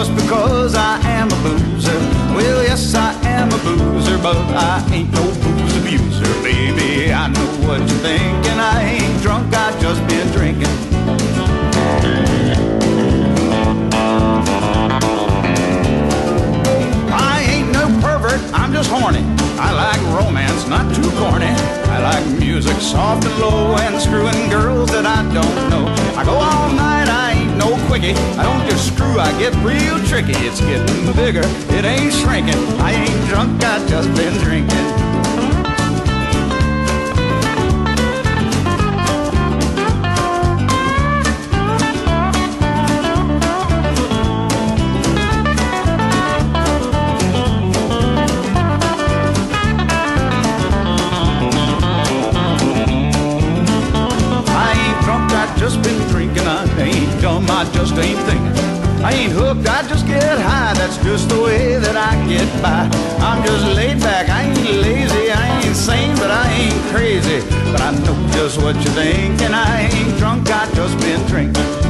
just because I am a boozer. Well, yes, I am a boozer, but I ain't no booze abuser, baby. I know what you're thinking. I ain't drunk, I've just been drinking. I'm just horny. I like romance, not too corny. I like music soft and low and screwing girls that I don't know. I go all night, I ain't no quickie. I don't just screw, I get real tricky. It's getting bigger, it ain't shrinking. I ain't drunk, I've just been drinking. Just been drinking, I ain't dumb, I just ain't thinking. I ain't hooked, I just get high, that's just the way that I get by. I'm just laid back, I ain't lazy, I ain't sane, but I ain't crazy. But I know just what you think, and I ain't drunk, I just been drinking.